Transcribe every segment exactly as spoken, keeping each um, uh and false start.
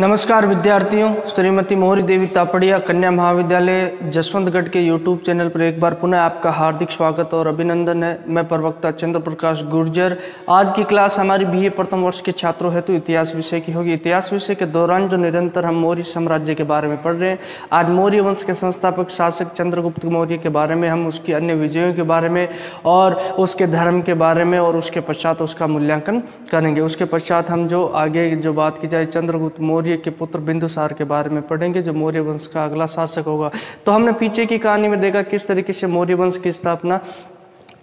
नमस्कार विद्यार्थियों, श्रीमती मोहरी देवी तापड़िया कन्या महाविद्यालय जसवंतगढ़ के यूट्यूब चैनल पर एक बार पुनः आपका हार्दिक स्वागत और अभिनंदन है। मैं प्रवक्ता चंद्रप्रकाश गुर्जर। आज की क्लास हमारी बीए प्रथम वर्ष के छात्रों हेतु इतिहास विषय की होगी। इतिहास विषय के दौरान जो निरंतर हम मौर्य साम्राज्य के बारे में पढ़ रहे हैं, आज मौर्य वंश के संस्थापक शासक चंद्रगुप्त मौर्य के बारे में, हम उसकी अन्य विजयों के बारे में और उसके धर्म के बारे में और उसके पश्चात उसका मूल्यांकन करेंगे। उसके पश्चात हम जो आगे जो बात की जाए चंद्रगुप्त मौर्य के पुत्र बिंदुसार के बारे में पढ़ेंगे, जो मौर्य वंश का अगला शासक होगा। तो हमने पीछे की कहानी में देखा किस तरीके से मौर्य वंश की स्थापना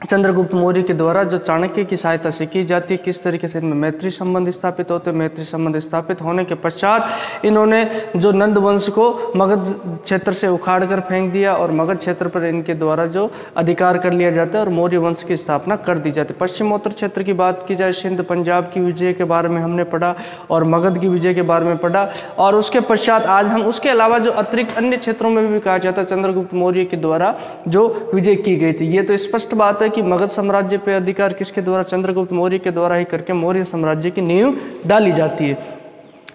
चंद्रगुप्त मौर्य के द्वारा जो चाणक्य की सहायता से की जाती है, किस तरीके से इनमें मैत्री संबंध स्थापित होते हैं। मैत्री संबंध स्थापित होने के पश्चात इन्होंने जो नंद वंश को मगध क्षेत्र से उखाड़ कर फेंक दिया और मगध क्षेत्र पर इनके द्वारा जो अधिकार कर लिया जाता है और मौर्य वंश की स्थापना कर दी जाती है। पश्चिमोत्तर क्षेत्र की बात की जाए, सिंध पंजाब की विजय के बारे में हमने पढ़ा और मगध की विजय के बारे में पढ़ा, और उसके पश्चात आज हम उसके अलावा जो अतिरिक्त अन्य क्षेत्रों में भी कहा जाता है चंद्रगुप्त मौर्य के द्वारा जो विजय की गई थी। ये तो स्पष्ट बात है कि मगध साम्राज्य पे अधिकार किसके द्वारा, चंद्रगुप्त मौर्य के द्वारा ही करके मौर्य साम्राज्य की नींव डाली जाती है।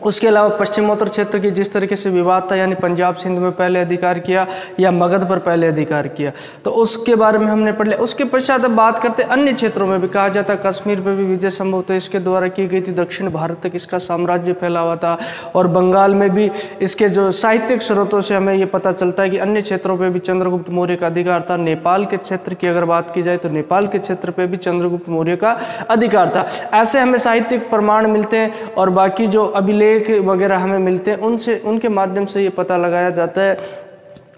उसके अलावा पश्चिमोत्तर क्षेत्र की जिस तरीके से विवाद था, यानी पंजाब सिंध में पहले अधिकार किया या मगध पर पहले अधिकार किया, तो उसके बारे में हमने पढ़ लिया। उसके पश्चात अब बात करते अन्य क्षेत्रों में भी कहा जाता, कश्मीर पर भी विजय संभव तो इसके द्वारा की गई थी। दक्षिण भारत तक इसका साम्राज्य फैला हुआ था और बंगाल में भी इसके जो साहित्यिक स्रोतों से हमें ये पता चलता है कि अन्य क्षेत्रों पर भी चंद्रगुप्त मौर्य का अधिकार था। नेपाल के क्षेत्र की अगर बात की जाए तो नेपाल के क्षेत्र पर भी चंद्रगुप्त मौर्य का अधिकार था। ऐसे हमें साहित्यिक प्रमाण मिलते हैं और बाकी जो अभिलेख वगैरह हमें मिलते हैं, उनसे उनके माध्यम से ये पता लगाया जाता है,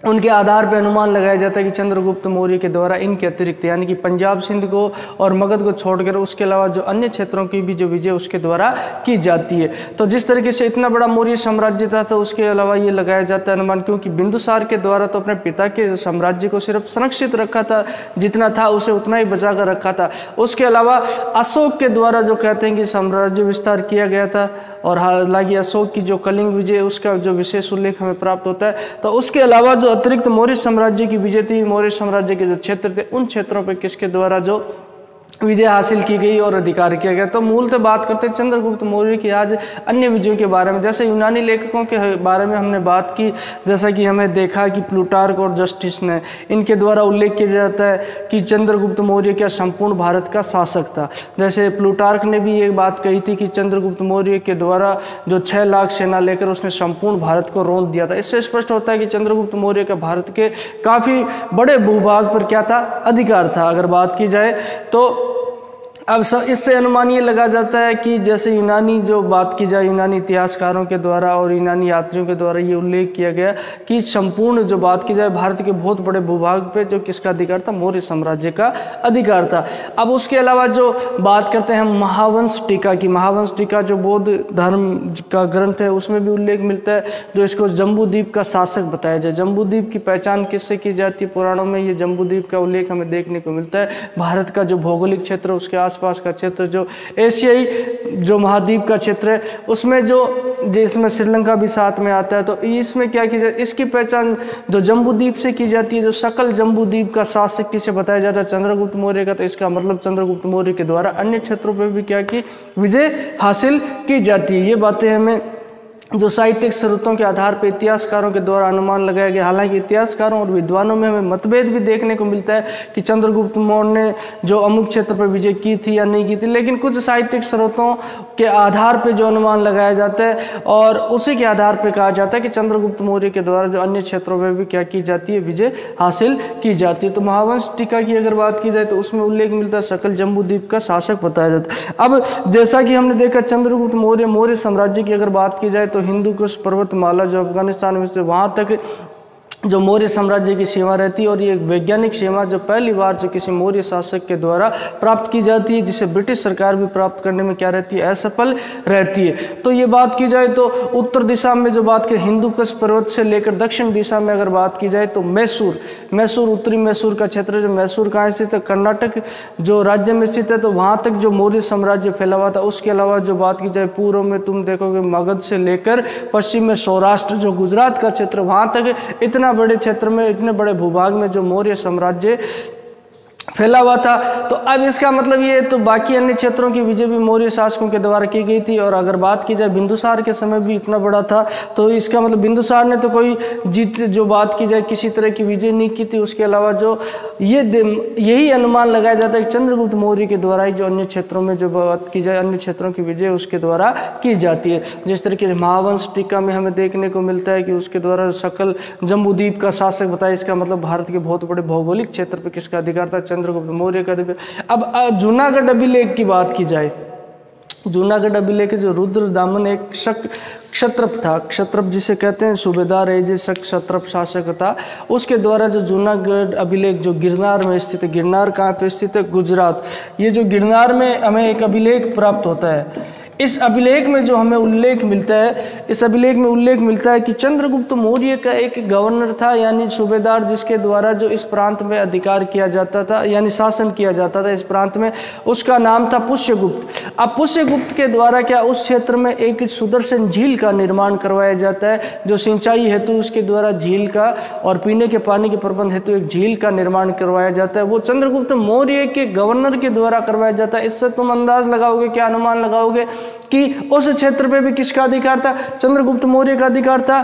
उनके आधार पर अनुमान लगाया जाता है कि चंद्रगुप्त मौर्य के द्वारा इनके अतिरिक्त यानी कि पंजाब सिंध को और मगध को छोड़कर उसके अलावा जो अन्य क्षेत्रों की भी जो विजय उसके द्वारा की जाती है। तो जिस तरीके से इतना बड़ा मौर्य साम्राज्य था, तो उसके अलावा ये लगाया जाता है अनुमान, क्योंकि बिंदुसार के द्वारा तो अपने पिता के साम्राज्य को सिर्फ संरक्षित रखा था, जितना था उसे उतना ही बचा कर रखा था। उसके अलावा अशोक के द्वारा जो कहते हैं कि साम्राज्य विस्तार किया गया था, और हालांकि अशोक की जो कलिंग विजय उसका जो विशेष उल्लेख हमें प्राप्त होता है। तो उसके अलावा जो अतिरिक्त मौर्य साम्राज्य की विजय थी, मौर्य साम्राज्य के जो क्षेत्र थे उन क्षेत्रों पर किसके द्वारा जो विजय हासिल की गई और अधिकार किया गया। तो मूलतः बात करते हैं चंद्रगुप्त मौर्य की आज अन्य विजयों के बारे में। जैसे यूनानी लेखकों के बारे में हमने बात की, जैसा कि हमें देखा कि प्लूटार्क और जस्टिस ने इनके द्वारा उल्लेख किया जाता है कि चंद्रगुप्त मौर्य क्या संपूर्ण भारत का शासक था। जैसे प्लूटार्क ने भी ये बात कही थी कि चंद्रगुप्त मौर्य के द्वारा जो छः लाख सेना लेकर उसने संपूर्ण भारत को रौंद दिया था। इससे स्पष्ट होता है कि चंद्रगुप्त मौर्य का भारत के काफ़ी बड़े भूभाग पर क्या था, अधिकार था। अगर बात की जाए तो अब इससे अनुमान ये लगा जाता है कि जैसे यूनानी जो बात की जाए, यूनानी इतिहासकारों के द्वारा और यूनानी यात्रियों के द्वारा ये उल्लेख किया गया कि संपूर्ण जो बात की जाए भारत के बहुत बड़े भूभाग पे जो किसका अधिकार था, मौर्य साम्राज्य का अधिकार था। अब उसके अलावा जो बात करते हैं हम महावंश टीका की, महावंश टीका जो बौद्ध धर्म का ग्रंथ है उसमें भी उल्लेख मिलता है, जो इसको जम्बुद्वीप का शासक बताया जाए। जम्बुद्वीप की पहचान किससे की जाती है, पुराणों में ये जम्बुद्वीप का उल्लेख हमें देखने को मिलता है। भारत का जो भौगोलिक क्षेत्र है, उसके आसपास का क्षेत्र जो एशियाई जो महाद्वीप का क्षेत्र है, उसमें जो जिसमें श्रीलंका भी साथ में आता है, तो इसमें क्या की जाए, इसकी पहचान जो जम्बुद्वीप से की जाती है। जो सकल जम्बुद्वीप का शासक किसे बताया जाता है, चंद्रगुप्त मौर्य का। तो इसका मतलब चंद्रगुप्त मौर्य के द्वारा अन्य क्षेत्रों पर भी क्या की विजय हासिल की जाती है। ये बातें हमें जो साहित्यिक स्रोतों के आधार पर इतिहासकारों के द्वारा अनुमान लगाया गया। हालांकि इतिहासकारों और विद्वानों में हमें मतभेद भी देखने को मिलता है कि चंद्रगुप्त मौर्य ने जो अमुक क्षेत्र पर विजय की थी या नहीं की थी, लेकिन कुछ साहित्यिक स्रोतों के आधार पर जो अनुमान लगाया जाता है और उसी के आधार पर कहा जाता है कि चंद्रगुप्त मौर्य के द्वारा जो अन्य क्षेत्रों में भी क्या की जाती है, विजय हासिल की जाती है। तो महावंश टीका की अगर बात की जाए तो उसमें उल्लेख मिलता है सकल जम्बुद्वीप का शासक बताया जाता है। अब जैसा कि हमने देखा चंद्रगुप्त मौर्य मौर्य साम्राज्य की अगर बात की जाए तो हिंदू कुश पर्वतमाला जो अफगानिस्तान में से वहाँ तक जो मौर्य साम्राज्य की सीमा रहती है, और ये वैज्ञानिक सीमा जो पहली बार जो किसी मौर्य शासक के द्वारा प्राप्त की जाती है, जिसे ब्रिटिश सरकार भी प्राप्त करने में क्या रहती है, असफल रहती है। तो ये बात की जाए तो उत्तर दिशा में जो बात की हिंदू कुश पर्वत से लेकर दक्षिण दिशा में अगर बात की जाए तो मैसूर मैसूर उत्तरी मैसूर का क्षेत्र, जो मैसूर कहाँ स्थित है, कर्नाटक जो राज्य में स्थित है, तो वहाँ तक जो मौर्य साम्राज्य फैला हुआ था। उसके अलावा जो बात की जाए पूर्व में तुम देखोगे मगध से लेकर पश्चिम में सौराष्ट्र जो गुजरात का क्षेत्र, वहाँ तक इतना बड़े क्षेत्र में, इतने बड़े भूभाग में जो मौर्य साम्राज्य फैला हुआ था। तो अब इसका मतलब ये तो बाकी अन्य क्षेत्रों की विजय भी मौर्य शासकों के द्वारा की गई थी। और अगर बात की जाए बिंदुसार के समय भी इतना बड़ा था, तो इसका मतलब बिंदुसार ने तो कोई जीत, जो बात की जाए किसी तरह की विजय नहीं की थी। उसके अलावा जो ये यही अनुमान लगाया जाता है कि चंद्रगुप्त मौर्य के द्वारा ही जो अन्य क्षेत्रों में जो बात की जाए अन्य क्षेत्रों की विजय उसके द्वारा की जाती है। जिस तरीके से महावंश टीका में हमें देखने को मिलता है कि उसके द्वारा सकल जम्बुद्वीप का शासक बताया, इसका मतलब भारत के बहुत बड़े भौगोलिक क्षेत्र पर किसका अधिकार था? चंद्रगुप्त मौर्य का। अब जूनागढ़ अभिलेख की बात की जाए, जूनागढ़ अभिलेख जो रुद्रदामन एक शक क्षत्रप था, क्षत्रप जिसे कहते हैं सूबेदार है, जिसे क्षत्रप शासक था, उसके द्वारा जो जूनागढ़ अभिलेख जो गिरनार में स्थित है, गिरनार कहाँ पे स्थित है? गुजरात। ये जो गिरनार में हमें एक अभिलेख प्राप्त होता है, इस अभिलेख में जो हमें उल्लेख मिलता है, इस अभिलेख में उल्लेख मिलता है कि चंद्रगुप्त मौर्य का एक गवर्नर था, यानी सूबेदार, जिसके द्वारा जो इस प्रांत में अधिकार किया जाता था, यानी शासन किया जाता था इस प्रांत में, उसका नाम था पुष्यगुप्त। अब पुष्यगुप्त के द्वारा क्या उस क्षेत्र में एक सुदर्शन झील का निर्माण करवाया जाता है, जो सिंचाई हेतु उसके द्वारा झील का और पीने के पानी के प्रबंध हेतु एक झील का निर्माण करवाया जाता है, वो चंद्रगुप्त मौर्य के गवर्नर के द्वारा करवाया जाता है। इससे तुम अंदाज लगाओगे, क्या अनुमान लगाओगे कि उस क्षेत्र पे भी किसका अधिकार था? चंद्रगुप्त मौर्य का अधिकार था,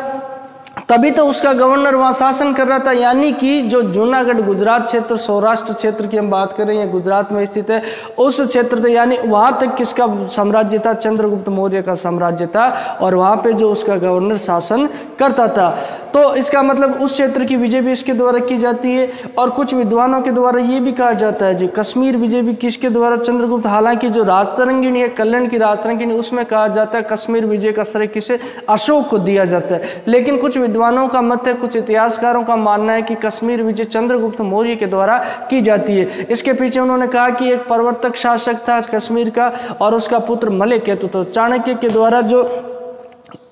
तभी तो उसका गवर्नर वहां शासन कर रहा था। यानी कि जो जूनागढ़ गुजरात क्षेत्र, सौराष्ट्र क्षेत्र की हम बात कर रहे हैं, गुजरात में स्थित है, उस क्षेत्र से यानी वहां तक किसका साम्राज्य था? चंद्रगुप्त मौर्य का साम्राज्य था, और वहां पे जो उसका गवर्नर शासन करता था। तो इसका मतलब उस क्षेत्र की विजय भी इसके द्वारा की जाती है। और कुछ विद्वानों के द्वारा ये भी कहा जाता है जो कश्मीर विजय भी किसके द्वारा? चंद्रगुप्त। हालांकि जो राजतरंगिणी है, कल्हण की राजतरंगिणी, उसमें कहा जाता है कश्मीर विजय का श्रेय किसे? अशोक को दिया जाता है। लेकिन कुछ विद्वानों का मत है, कुछ इतिहासकारों का मानना है कि कश्मीर विजय चंद्रगुप्त मौर्य के द्वारा की जाती है। इसके पीछे उन्होंने कहा कि एक पर्वतक शासक था कश्मीर का, और उसका पुत्र मलय केतु था। चाणक्य के द्वारा जो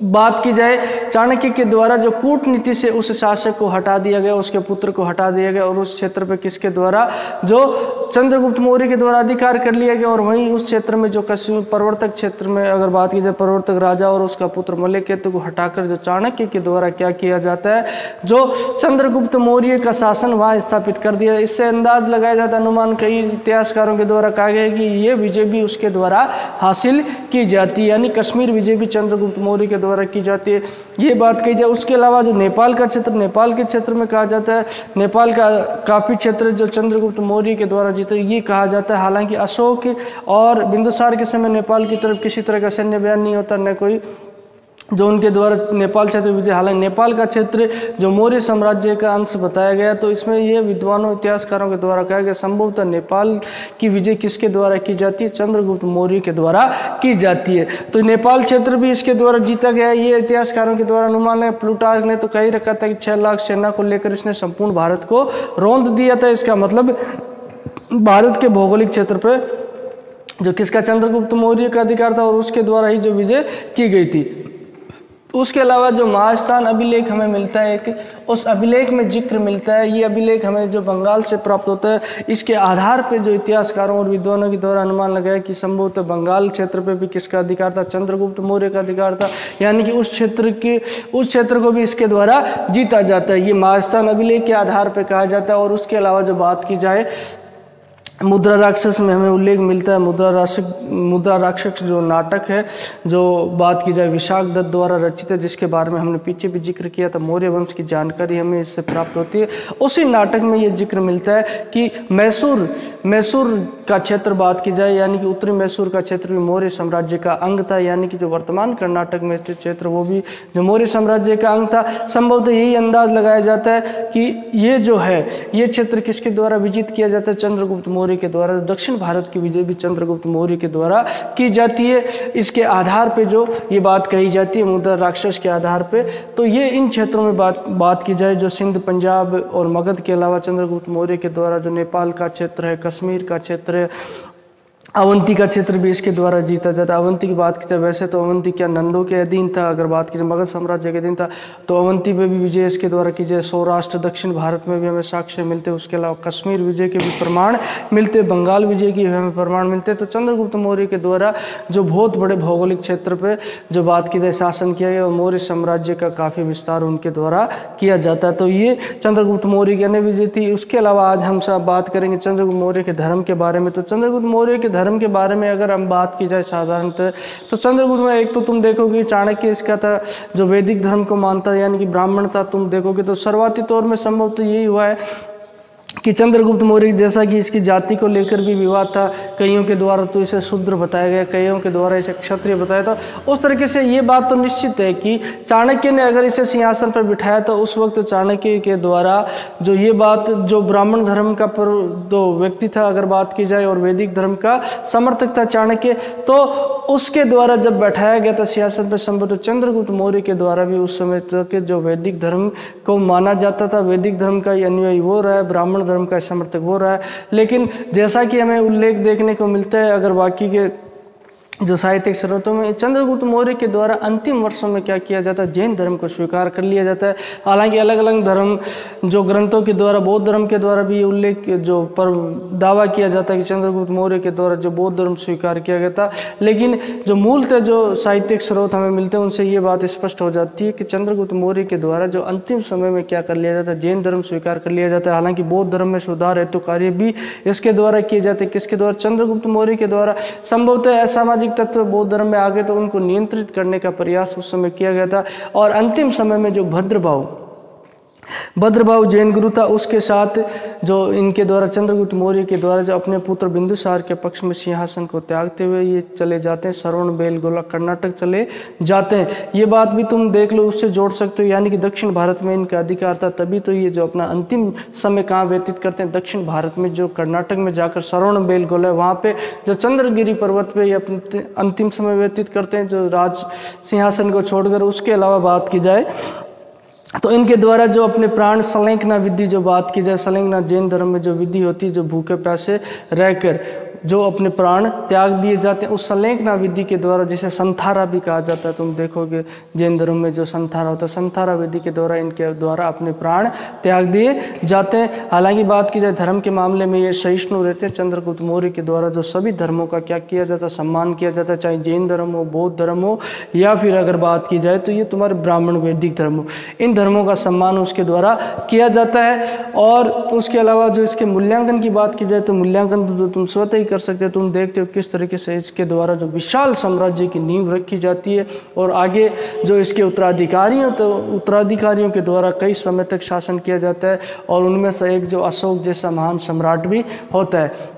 बात की जाए, चाणक्य के द्वारा जो कूटनीति से उस शासक को हटा दिया गया, उसके पुत्र को हटा दिया गया, और उस क्षेत्र पे किसके द्वारा? जो चंद्रगुप्त मौर्य के द्वारा अधिकार कर लिया गया। और वहीं उस क्षेत्र में जो कश्मीर पर्वतक क्षेत्र में अगर बात की जाए, पर्वतक राजा और उसका पुत्र मलय केतु को हटाकर जो चाणक्य के द्वारा क्या किया जाता है? जो चंद्रगुप्त मौर्य का शासन वहाँ स्थापित कर दिया। इससे अंदाज लगाया जाता, अनुमान कई इतिहासकारों के द्वारा कहा गया कि ये विजय भी उसके द्वारा हासिल की जाती है, यानी कश्मीर विजय भी चंद्रगुप्त मौर्य के द्वारा की जाती है, ये बात कही जाए। उसके अलावा जो नेपाल का क्षेत्र, नेपाल के क्षेत्र में कहा जाता है नेपाल का काफ़ी क्षेत्र जो चंद्रगुप्त मौर्य के द्वारा जीता, ये कहा जाता है। हालांकि अशोक और बिंदुसार के समय नेपाल की तरफ किसी तरह का सैन्य बयान नहीं होता, न कोई जो उनके द्वारा नेपाल क्षेत्र विजय। हालांकि नेपाल का क्षेत्र जो मौर्य साम्राज्य का अंश बताया गया, तो इसमें यह विद्वानों इतिहासकारों के द्वारा कहा गया संभवतः नेपाल की विजय किसके द्वारा की जाती है? चंद्रगुप्त मौर्य के द्वारा की जाती है। तो नेपाल क्षेत्र भी इसके द्वारा जीता गया, ये इतिहासकारों के द्वारा अनुमान है। प्लूटार्क ने तो कही रखा था कि छः लाख सेना को लेकर इसने संपूर्ण भारत को रौंद दिया था। इसका मतलब भारत के भौगोलिक क्षेत्र पर जो किसका? चंद्रगुप्त मौर्य का अधिकार था, और उसके द्वारा ही जो विजय की गई थी। उसके अलावा जो महास्थान अभिलेख हमें मिलता है, कि उस अभिलेख में जिक्र मिलता है, ये अभिलेख हमें जो बंगाल से प्राप्त होता है, इसके आधार पर जो इतिहासकारों और विद्वानों के द्वारा अनुमान लगाया कि संभवतः बंगाल क्षेत्र पे भी किसका अधिकार था? चंद्रगुप्त मौर्य का अधिकार था, यानी कि उस क्षेत्र के उस क्षेत्र को भी इसके द्वारा जीता जाता है, ये महास्थान अभिलेख के आधार पर कहा जाता है। और उसके अलावा जो बात की जाए मुद्रा राक्षस में हमें उल्लेख मिलता है, मुद्रा राक्षस मुद्रा राक्षस जो नाटक है, जो बात की जाए विशाखदत्त द्वारा रचित है, जिसके बारे में हमने पीछे भी जिक्र किया था, मौर्य वंश की जानकारी हमें इससे प्राप्त होती है। उसी नाटक में ये जिक्र मिलता है कि मैसूर मैसूर का क्षेत्र बात की जाए, यानी कि उत्तरी मैसूर का क्षेत्र भी मौर्य साम्राज्य का अंग था, यानी कि जो वर्तमान कर्नाटक में स्थित क्षेत्र वो भी जो मौर्य साम्राज्य का अंग था। संभवतः यही अंदाज लगाया जाता है कि ये जो है ये क्षेत्र किसके द्वारा विजित किया जाता है? चंद्रगुप्त मौर्य के द्वारा। दक्षिण भारत की विजय भी चंद्रगुप्त मौर्य के द्वारा की जाती है, इसके आधार पे जो ये बात कही जाती है मुद्रा राक्षस के आधार पे। तो ये इन क्षेत्रों में बात बात की जाए जो सिंध, पंजाब और मगध के अलावा चंद्रगुप्त मौर्य के द्वारा जो नेपाल का क्षेत्र है, कश्मीर का क्षेत्र है, अवंती का क्षेत्र भी इसके द्वारा जीता जाता है। अवंती की बात की जाए, वैसे तो अवंती क्या नंदों के अधीन था, अगर बात की जाए मगध साम्राज्य के अधीन था, तो अवंती पे भी विजय इसके द्वारा की जाए। सौराष्ट्र दक्षिण भारत में भी हमें साक्ष्य मिलते हैं, उसके अलावा कश्मीर विजय के भी प्रमाण मिलते, बंगाल विजय के हमें प्रमाण मिलते। तो चंद्रगुप्त मौर्य के द्वारा जो बहुत बड़े भौगोलिक क्षेत्र पर जो बात की जाए शासन किया गया और मौर्य साम्राज्य का काफ़ी विस्तार उनके द्वारा किया जाता। तो ये चंद्रगुप्त मौर्य की अन्य विजय थी। उसके अलावा आज हम सब बात करेंगे चंद्रगुप्त मौर्य के धर्म के बारे में। तो चंद्रगुप्त मौर्य के धर्म के बारे में अगर हम बात की जाए साधारणतः, तो चंद्रगुप्त में एक तो तुम देखोगे चाणक्य इसका था जो वैदिक धर्म को मानता है, यानी कि ब्राह्मण था। तुम देखोगे तो शुरुआती तौर में संभव तो यही हुआ है कि चंद्रगुप्त मौर्य जैसा कि इसकी जाति को लेकर भी विवाद था, कईयों के द्वारा तो इसे शूद्र बताया गया, कईयों के द्वारा इसे क्षत्रिय बताया था। उस तरीके से ये बात तो निश्चित है कि चाणक्य ने अगर इसे सिंहासन पर बिठाया तो उस वक्त चाणक्य के द्वारा जो ये बात जो ब्राह्मण धर्म का पर जो व्यक्ति था अगर बात की जाए और वैदिक धर्म का समर्थक था चाणक्य, तो उसके द्वारा जब बैठाया गया था सिंहासन पर संभव, तो चंद्रगुप्त मौर्य के द्वारा भी उस समय तक जो वैदिक धर्म को माना जाता था, वैदिक धर्म का अनुयायी वो रहा है, ब्राह्मण धर्म का समर्थक हो रहा है। लेकिन जैसा कि हमें उल्लेख देखने को मिलता है अगर बाकी के जो साहित्यिक स्रोतों में, चंद्रगुप्त मौर्य के द्वारा अंतिम वर्षों में क्या किया जाता है, जैन धर्म को स्वीकार कर लिया जाता है। हालांकि अलग अलग धर्म जो ग्रंथों के द्वारा बौद्ध धर्म के द्वारा भी उल्लेख जो पर दावा किया जाता है कि चंद्रगुप्त मौर्य के द्वारा जो बौद्ध धर्म स्वीकार किया गया था, लेकिन जो मूलतः जो साहित्यिक स्रोत हमें मिलते हैं उनसे ये बात स्पष्ट हो जाती है कि चंद्रगुप्त मौर्य के द्वारा जो अंतिम समय में क्या कर लिया जाता है, जैन धर्म स्वीकार कर लिया जाता है। हालांकि बौद्ध धर्म में सुधार हेतु कार्य भी इसके द्वारा किए जाते हैं। किसके द्वारा? चंद्रगुप्त मौर्य के द्वारा। संभवतः असामाजिक तत्व बौद्ध धर्म में आ गए तो उनको नियंत्रित करने का प्रयास उस समय किया गया था। और अंतिम समय में जो भद्रबाहु भद्रबाहु जैन गुरु था, उसके साथ जो इनके द्वारा चंद्रगुप्त मौर्य के द्वारा जो अपने पुत्र बिंदुसार के पक्ष में सिंहासन को त्यागते हुए ये चले जाते हैं, श्रवणबेलगोला कर्नाटक चले जाते हैं। ये बात भी तुम देख लो, उससे जोड़ सकते हो, यानी कि दक्षिण भारत में इनका अधिकार था, तभी तो ये जो अपना अंतिम समय कहाँ व्यतीत करते हैं, दक्षिण भारत में जो कर्नाटक में जाकर श्रवणबेलगोला है वहाँ पर जो चंद्रगिरी पर्वत पर ये अपने अंतिम समय व्यतीत करते हैं जो राज सिंहासन को छोड़कर। उसके अलावा बात की जाए तो इनके द्वारा जो अपने प्राण संलेखना विधि जो बात की जाए, संलेखना जैन धर्म में जो विधि होती है जो भूखे प्यासे रहकर जो अपने प्राण त्याग दिए जाते हैं, उस संलेखना विधि के द्वारा, जिसे संथारा भी कहा जाता है, तुम देखोगे जैन धर्म में जो संथारा होता है, संथारा विधि के द्वारा इनके द्वारा अपने प्राण त्याग दिए जाते हैं। हालांकि बात की जाए धर्म के मामले में ये सहिष्णु रहते हैं। चंद्रगुप्त मौर्य के द्वारा जो सभी धर्मों का क्या किया जाता है, सम्मान किया जाता है, चाहे जैन धर्म हो, बौद्ध धर्म हो, या फिर अगर बात की जाए तो ये तुम्हारे ब्राह्मण वैदिक धर्म हो, इन धर्मों का सम्मान उसके द्वारा किया जाता है। और उसके अलावा जो इसके मूल्यांकन की बात की जाए तो मूल्यांकन तो तुम स्वतः ही कर सकते हो। तुम देखते हो किस तरीके से इसके द्वारा जो विशाल साम्राज्य की नींव रखी जाती है और आगे जो इसके उत्तराधिकारियों तो उत्तराधिकारियों के द्वारा कई समय तक शासन किया जाता है और उनमें से एक जो अशोक जैसा महान सम्राट भी होता है।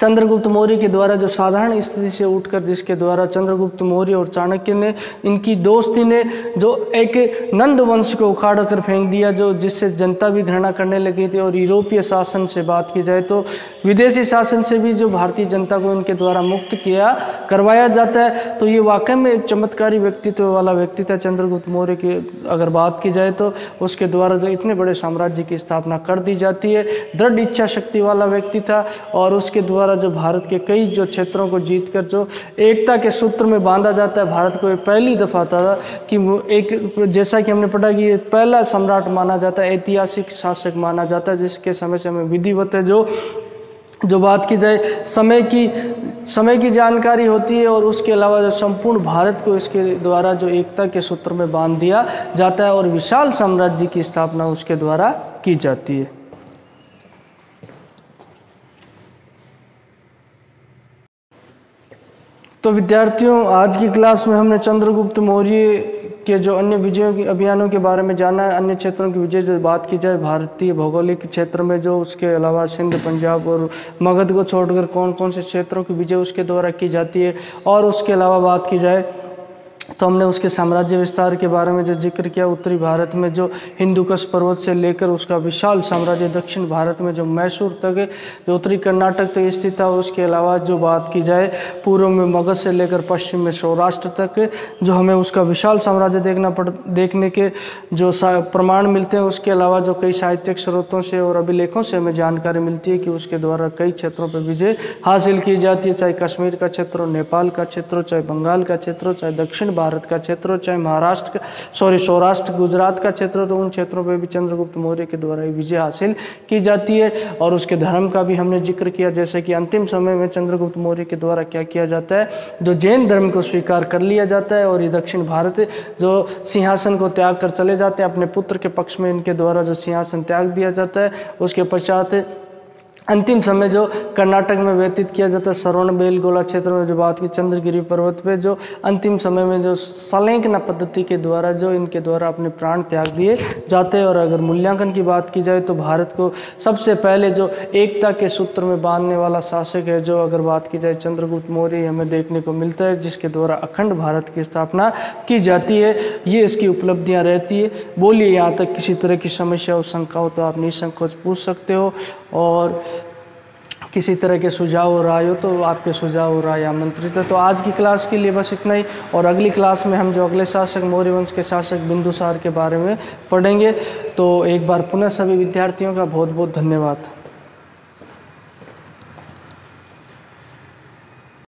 चंद्रगुप्त मौर्य के द्वारा जो साधारण स्थिति से उठकर, जिसके द्वारा चंद्रगुप्त मौर्य और चाणक्य ने इनकी दोस्ती ने जो एक नंद वंश को उखाड़ कर फेंक दिया, जो जिससे जनता भी घृणा करने लगी थी। और यूरोपीय शासन से बात की जाए तो विदेशी शासन से भी जो भारतीय जनता को इनके द्वारा मुक्त किया करवाया जाता है। तो ये वाकई में एक चमत्कारी व्यक्तित्व वाला व्यक्ति था चंद्रगुप्त मौर्य की अगर बात की जाए तो। उसके द्वारा जो इतने बड़े साम्राज्य की स्थापना कर दी जाती है, दृढ़ इच्छा शक्ति वाला व्यक्ति था और उसके द्वारा जो भारत के कई जो क्षेत्रों को जीतकर जो एकता के सूत्र में बांधा जाता है भारत को, ये पहली दफा था कि एक, जैसा कि हमने पढ़ा कि ये पहला सम्राट माना जाता है, ऐतिहासिक शासक माना जाता है, जिसके समय से हमें विधिवत है जो जो बात की जाए समय की समय की जानकारी होती है। और उसके अलावा जो संपूर्ण भारत को इसके द्वारा जो एकता के सूत्र में बांध दिया जाता है और विशाल साम्राज्य की स्थापना उसके द्वारा की जाती है। तो विद्यार्थियों, आज की क्लास में हमने चंद्रगुप्त मौर्य के जो अन्य विजयों के अभियानों के बारे में जाना है। अन्य क्षेत्रों की विजय जो बात की जाए भारतीय भौगोलिक क्षेत्र में जो, उसके अलावा सिंध, पंजाब और मगध को छोड़कर कौन कौन से क्षेत्रों की विजय उसके द्वारा की जाती है। और उसके अलावा बात की जाए तो हमने उसके साम्राज्य विस्तार के बारे में जो जिक्र किया, उत्तरी भारत में जो हिंदू कुश पर्वत से लेकर उसका विशाल साम्राज्य दक्षिण भारत में जो मैसूर तक है, जो उत्तरी कर्नाटक तक स्थित था। उसके अलावा जो बात की जाए पूर्व में मगध से लेकर पश्चिम में सौराष्ट्र तक जो हमें उसका विशाल साम्राज्य देखना पड़ देखने के जो प्रमाण मिलते हैं। उसके अलावा जो कई साहित्यिक स्रोतों से और अभिलेखों से हमें जानकारी मिलती है कि उसके द्वारा कई क्षेत्रों पर विजय हासिल की जाती है, चाहे कश्मीर का क्षेत्र हो, नेपाल का क्षेत्र हो, चाहे बंगाल का क्षेत्र हो, चाहे दक्षिण भारत का क्षेत्र, चाहे महाराष्ट्र सॉरी सौराष्ट्र गुजरात का क्षेत्र, तो उन क्षेत्रों पे भी चंद्रगुप्त मौर्य के द्वारा विजय हासिल की जाती है। और उसके धर्म का भी हमने जिक्र किया, जैसे कि अंतिम समय में चंद्रगुप्त मौर्य के द्वारा क्या किया जाता है, जो जैन धर्म को स्वीकार कर लिया जाता है और ये दक्षिण भारत जो सिंहासन को त्याग कर चले जाते हैं, अपने पुत्र के पक्ष में इनके द्वारा जो सिंहासन त्याग दिया जाता है। उसके पश्चात अंतिम समय जो कर्नाटक में व्यतीत किया जाता है, श्रवणबेलगोला क्षेत्र में जो बात की चंद्रगिरी पर्वत पे, जो अंतिम समय में जो सलेंकना पद्धति के द्वारा जो इनके द्वारा अपने प्राण त्याग दिए जाते हैं। और अगर मूल्यांकन की बात की जाए तो भारत को सबसे पहले जो एकता के सूत्र में बांधने वाला शासक है, जो अगर बात की जाए चंद्रगुप्त मौर्य हमें देखने को मिलता है, जिसके द्वारा अखंड भारत की स्थापना की जाती है। ये इसकी उपलब्धियाँ रहती है। बोलिए, यहाँ तक किसी तरह की समस्या और शंका हो तो आप निसंकोच पूछ सकते हो, और किसी तरह के सुझाव हो रहा हो तो आपके सुझाव हो रहा है आमंत्रित है। तो आज की क्लास के लिए बस इतना ही, और अगली क्लास में हम जो अगले शासक मौर्य वंश के शासक बिंदुसार के बारे में पढ़ेंगे। तो एक बार पुनः सभी विद्यार्थियों का बहुत बहुत धन्यवाद।